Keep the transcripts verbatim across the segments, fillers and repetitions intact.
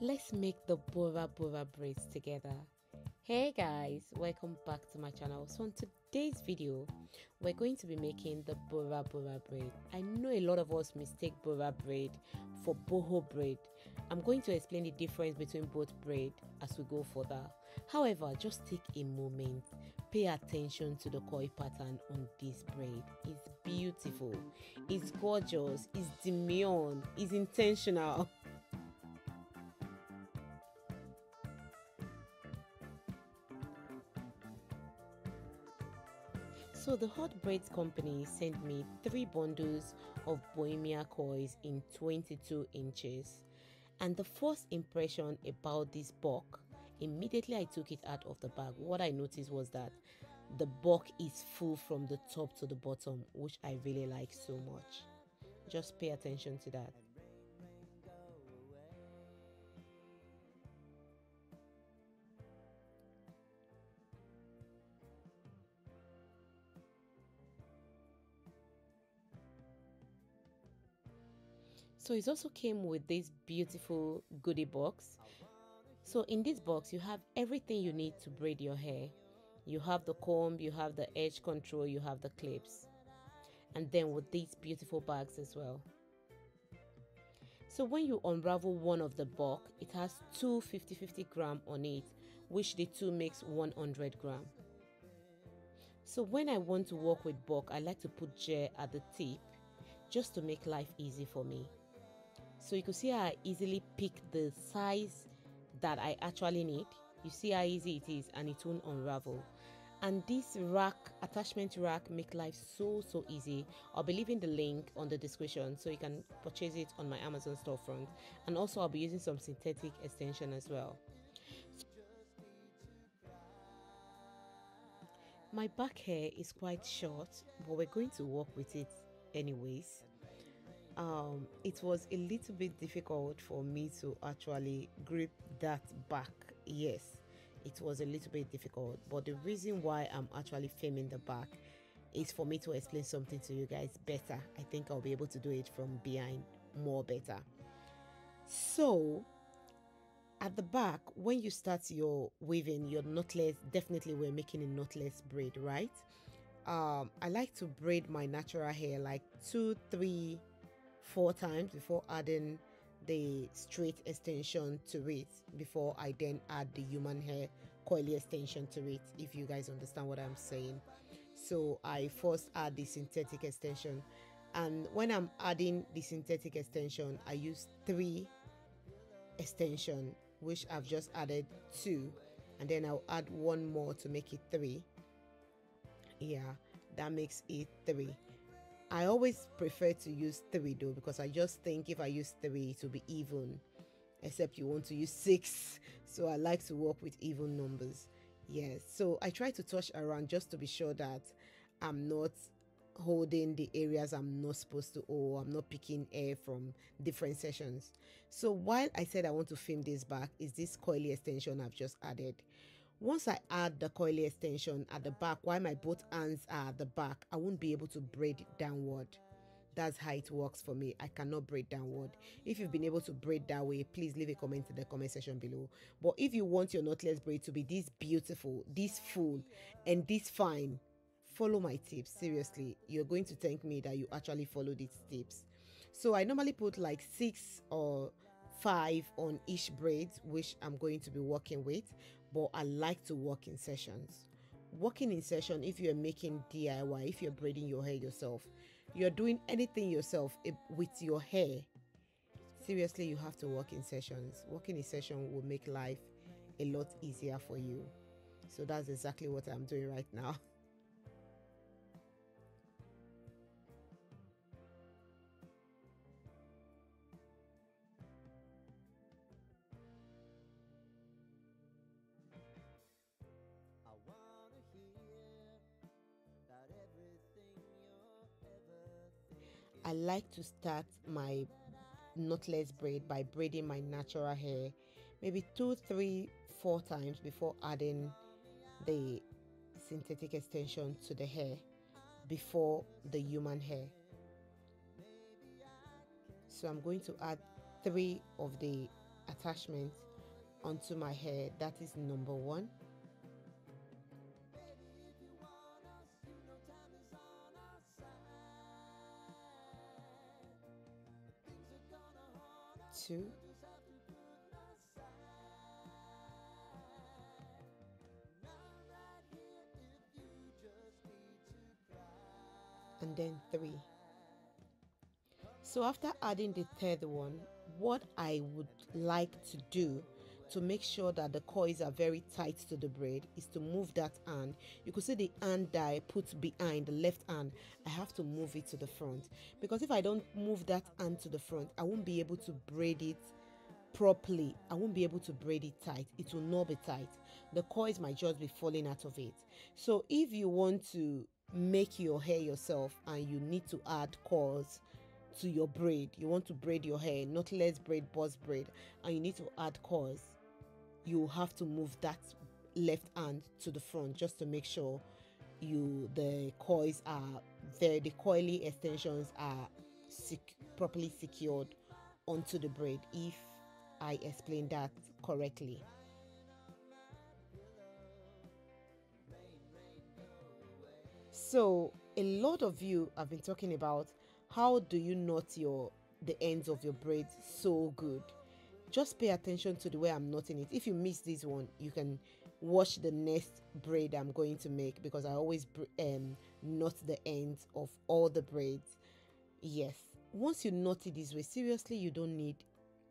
Let's make the Bora Bora braids together. Hey guys, welcome back to my channel. So on today's video, we're going to be making the Bora Bora braid. I know a lot of us mistake Bora braid for boho braid. I'm going to explain the difference between both braid as we go further. However, just take a moment, pay attention to the coil pattern on this braid. It's beautiful, it's gorgeous, it's demure, it's intentional. So the Hot Braids company sent me three bundles of Bohemian coils in twenty-two inches, and the first impression about this bulk, immediately I took it out of the bag, what I noticed was that the bulk is full from the top to the bottom, which I really like so much. Just pay attention to that. So it also came with this beautiful goodie box. So in this box you have everything you need to braid your hair. You have the comb, you have the edge control, you have the clips, and then with these beautiful bags as well. So when you unravel one of the box, it has two fifty fifty gram on it, which the two makes one hundred gram. So when I want to work with box, I like to put gel at the tip just to make life easy for me. So you can see how I easily pick the size that I actually need. You see how easy it is, and it won't unravel. And this rack, attachment rack, make life so so easy. I'll be leaving the link on the description so you can purchase it on my Amazon storefront, and also I'll be using some synthetic extension as well. My back hair is quite short, but we're going to work with it anyways. Um, it was a little bit difficult for me to actually grip that back. Yes, it was a little bit difficult, but the reason why I'm actually filming the back is for me to explain something to you guys better. I think I'll be able to do it from behind more better. So at the back, when you start your weaving, your knotless, definitely we're making a knotless braid, right? Um, I like to braid my natural hair like two, three, four times before adding the straight extension to it, before I then add the human hair coily extension to it, if you guys understand what I'm saying. So I first add the synthetic extension, and when I'm adding the synthetic extension, I use three extension, which I've just added two, and then I'll add one more to make it three. Yeah, that makes it three. I always prefer to use three though, because I just think if I use three it will be even, except you want to use six, so I like to work with even numbers. Yes, so I try to touch around just to be sure that I'm not holding the areas I'm not supposed to, or I'm not picking air from different sessions. So while I said I want to film this back, is this coily extension I've just added. Once I add the coily extension at the back, while my both hands are at the back, I won't be able to braid downward. That's how it works for me. I cannot braid downward. If you've been able to braid that way, please leave a comment in the comment section below. But if you want your knotless braid to be this beautiful, this full, and this fine, follow my tips. Seriously, you're going to thank me that you actually follow these tips. So I normally put like six or five on each braid, which I'm going to be working with, but I like to work in sessions. Working in session, if you're making D I Y, if you're braiding your hair yourself, you're doing anything yourself with your hair, seriously, you have to work in sessions. Working in session will make life a lot easier for you. So that's exactly what I'm doing right now. I like to start my knotless braid by braiding my natural hair maybe two, three, four times before adding the synthetic extension to the hair before the human hair. So I'm going to add three of the attachment onto my hair. That is number one. Two. And then three. So after adding the third one, what I would like to do to make sure that the coils are very tight to the braid is to move that hand. You could see the hand that I put behind, the left hand, I have to move it to the front, because if I don't move that hand to the front, I won't be able to braid it properly. I won't be able to braid it tight. It will not be tight. The coils might just be falling out of it. So if you want to make your hair yourself and you need to add coils to your braid, you want to braid your hair, not less braid, boss braid, and you need to add coils, you have to move that left hand to the front just to make sure you the coils are there, the coily extensions are sec properly secured onto the braid, if I explained that correctly. So a lot of you have been talking about, how do you knot your the ends of your braids so good? Just pay attention to the way I'm knotting it. If you miss this one, you can watch the next braid I'm going to make, because I always um, knot the ends of all the braids. Yes, once you knot it this way, seriously, you don't need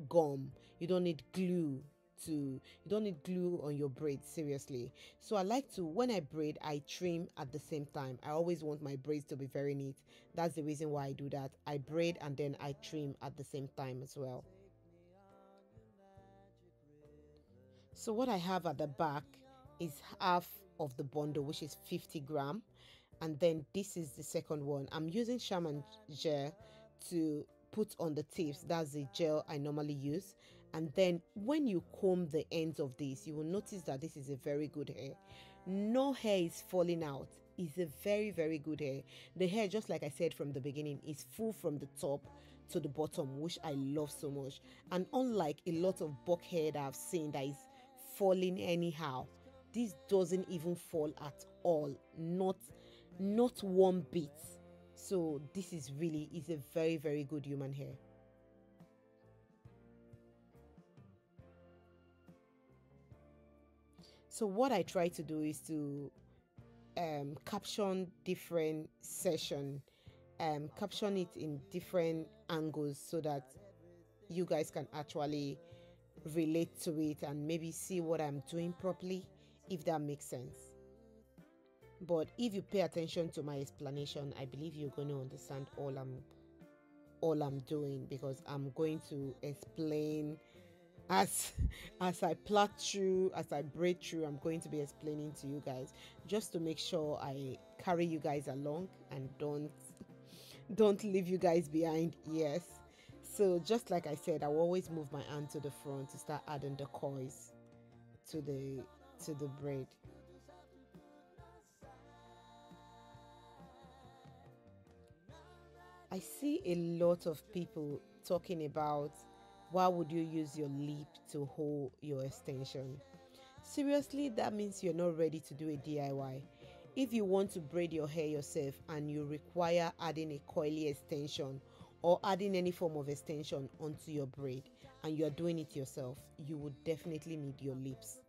gum, you don't need glue to you don't need glue on your braids, seriously. So I like to, when I braid, I trim at the same time. I always want my braids to be very neat. That's the reason why I do that. I braid and then I trim at the same time as well. So what I have at the back is half of the bundle, which is fifty gram, and then this is the second one. I'm using Shaman gel to put on the tips. That's the gel I normally use. And then when you comb the ends of this, you will notice that this is a very good hair. No hair is falling out. It's a very very good hair. The hair, just like I said from the beginning, is full from the top to the bottom, which I love so much. And unlike a lot of bob hair that I've seen that is falling anyhow, this doesn't even fall at all, not not one bit. So this is really is a very very good human hair. So what I try to do is to um, caption different session, um, caption it in different angles so that you guys can actually relate to it and maybe see what I'm doing properly, if that makes sense. But if you pay attention to my explanation, I believe you're going to understand all I'm all I'm doing, because I'm going to explain as as I plait through, as I braid through, I'm going to be explaining to you guys, just to make sure I carry you guys along and don't don't leave you guys behind. Yes. So just like I said, I will always move my hand to the front to start adding the coils to the to the braid. I see a lot of people talking about, why would you use your lip to hold your extension? Seriously, that means you're not ready to do a D I Y. If you want to braid your hair yourself and you require adding a coily extension or adding any form of extension onto your braid and you're doing it yourself, you would definitely need your lips.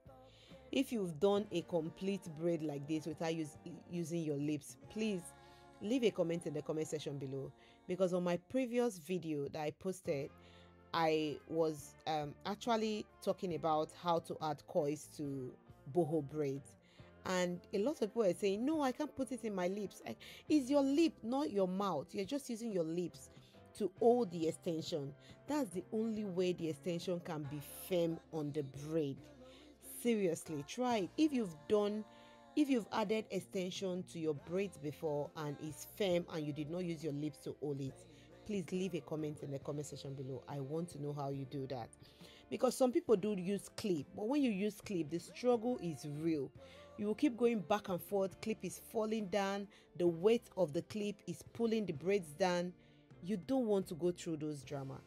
If you've done a complete braid like this without use, using your lips, please leave a comment in the comment section below, because on my previous video that I posted, I was um, actually talking about how to add coils to boho braids, and a lot of people are saying, no, I can't put it in my lips. I, it's your lip, not your mouth. You're just using your lips to hold the extension. That's the only way the extension can be firm on the braid. Seriously, try it. If you've done If you've added extension to your braids before and it's firm and you did not use your lips to hold it, please leave a comment in the comment section below. I want to know how you do that, because some people do use clip, but when you use clip, the struggle is real. You will keep going back and forth. Clip is falling down. The weight of the clip is pulling the braids down. You don't want to go through those drama.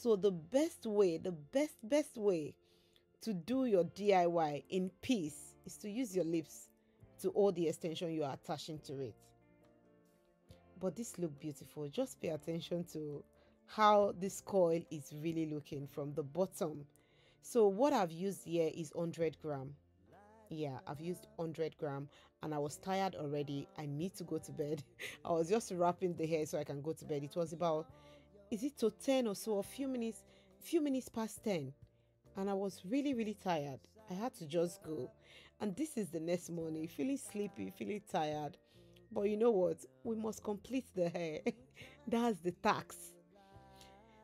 So the best way, the best, best way to do your D I Y in peace is to use your lips to all the extension you are attaching to it. But this look beautiful. Just pay attention to how this coil is really looking from the bottom. So what I've used here is one hundred gram. Yeah, I've used one hundred gram and I was tired already. I need to go to bed. I was just wrapping the hair so I can go to bed. It was about, is it to ten or so, a few minutes, few minutes past ten. And I was really, really tired. I had to just go. And this is the next morning, feeling sleepy, feeling tired. But you know what? We must complete the hair. That's the tax.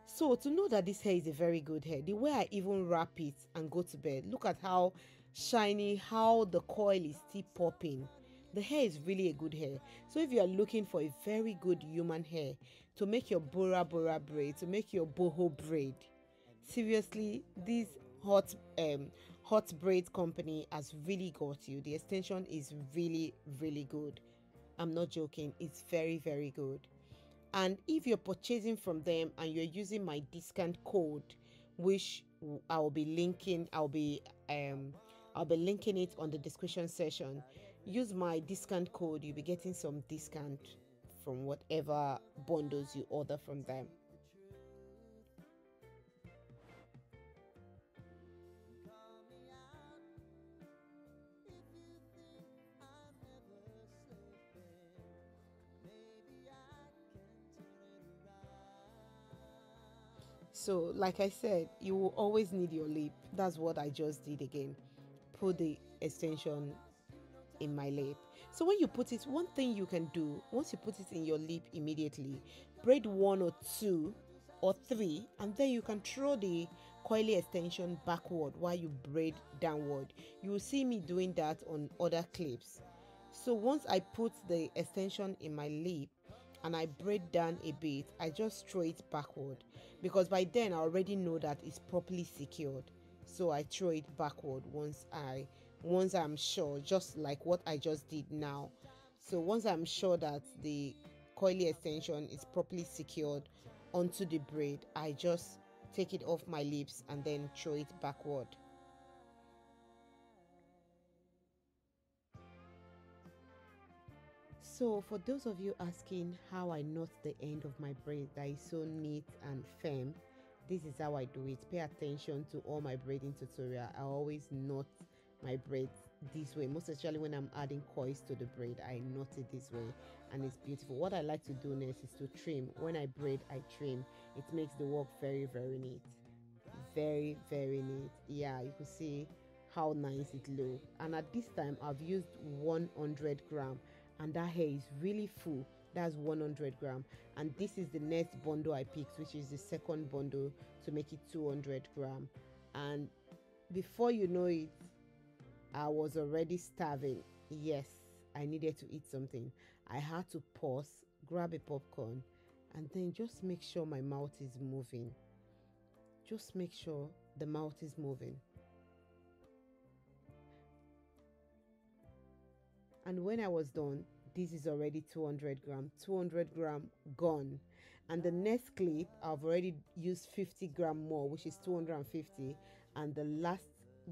So to know that this hair is a very good hair, the way I even wrap it and go to bed, look at how shiny, how the coil is still popping. The hair is really a good hair. So if you are looking for a very good human hair to make your Bora Bora braid, to make your boho braid, seriously, this hot um hot braid company has really got you. The extension is really, really good. I'm not joking, it's very, very good. And if you're purchasing from them and you're using my discount code, which I'll be linking, I'll be um I'll be linking it on the description section. Use my discount code, you'll be getting some discount from whatever bundles you order from them. So like I said, you will always need your lip. That's what I just did again. Put the extension in my lip. So when you put it, one thing you can do, once you put it in your lip immediately, braid one or two or three, and then you can throw the coily extension backward while you braid downward. You will see me doing that on other clips. So once I put the extension in my lip, and I braid down a bit, I just throw it backward, because by then I already know that it's properly secured. So I throw it backward once I once I'm sure, just like what I just did now. So once I'm sure that the coily extension is properly secured onto the braid, I just take it off my lips and then throw it backward. So for those of you asking how I knot the end of my braid that is so neat and firm, this is how I do it. Pay attention to all my braiding tutorial. I always knot my braid this way, most especially when I'm adding coils to the braid. I knot it this way and it's beautiful. What I like to do next is to trim. When I braid, I trim. It makes the work very, very neat. Very, very neat. Yeah, you can see how nice it looks. And at this time, I've used one hundred gram. And that hair is really full. That's one hundred gram, and this is the next bundle I picked, which is the second bundle to make it two hundred gram. And before you know it, I was already starving. Yes, I needed to eat something. I had to pause, grab a popcorn, and then just make sure my mouth is moving. Just make sure the mouth is moving. And when I was done, this is already two hundred gram, two hundred gram gone. And the next clip, I've already used fifty gram more, which is two hundred fifty. And the last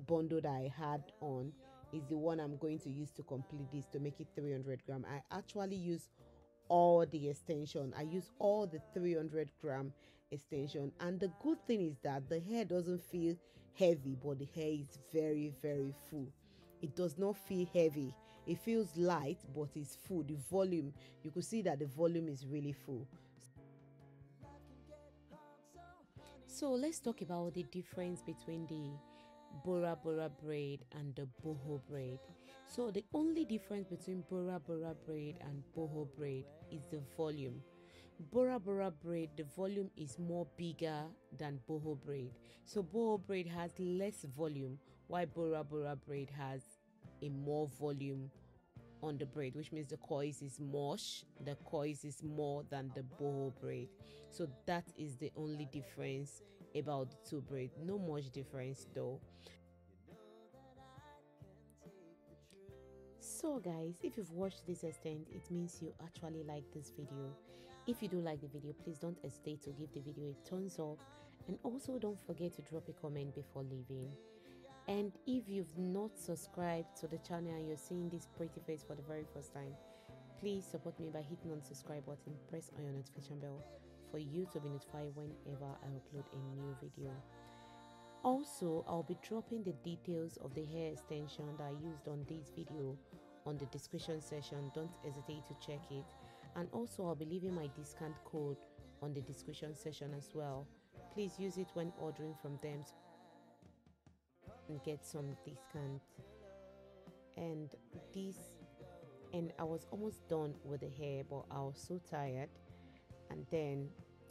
bundle that I had on is the one I'm going to use to complete this, to make it three hundred gram. I actually use all the extension. I use all the three hundred gram extension. And the good thing is that the hair doesn't feel heavy, but the hair is very, very full. It does not feel heavy. It feels light, but it's full. The volume, you could see that the volume is really full. So let's talk about the difference between the Bora Bora braid and the boho braid. So the only difference between Bora Bora braid and boho braid is the volume. Bora Bora braid, the volume is more bigger than boho braid. So boho braid has less volume, while Bora Bora braid has a more volume on the braid, which means the coils is more, the coils is more than the boho braid. So that is the only difference about the two braids. No much difference though. So guys, if you've watched this extent, it means you actually like this video. If you do like the video, please don't hesitate to give the video a thumbs up And also don't forget to drop a comment before leaving. And if you've not subscribed to the channel and you're seeing this pretty face for the very first time, please support me by hitting on the subscribe button, press on your notification bell for you to be notified whenever I upload a new video. Also, I'll be dropping the details of the hair extension that I used on this video on the description section. Don't hesitate to check it. And also, I'll be leaving my discount code on the description section as well. Please use it when ordering from them and get some discount. And this and I was almost done with the hair, but I was so tired, and then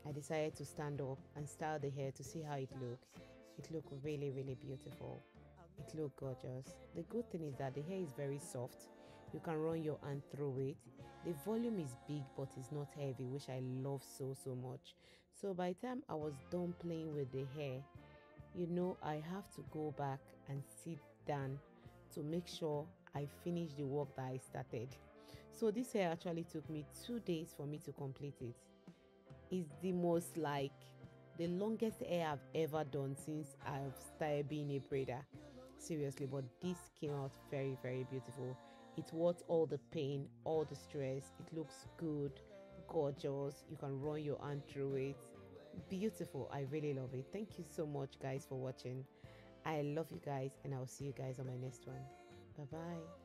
I decided to stand up and style the hair to see how it looked. It looked really really beautiful. It looked gorgeous. The good thing is that the hair is very soft. You can run your hand through it. The volume is big but it's not heavy, which I love so so much. So by the time I was done playing with the hair, you know, I have to go back and sit down to make sure I finish the work that I started. So this hair actually took me two days for me to complete it. It's the most like the longest hair I've ever done since I've started being a braider. Seriously, but this came out very very beautiful. It worth all the pain, all the stress. It looks good, gorgeous. You can run your hand through it. Beautiful. I really love it. Thank you so much guys for watching. I love you guys and I'll see you guys on my next one. Bye bye.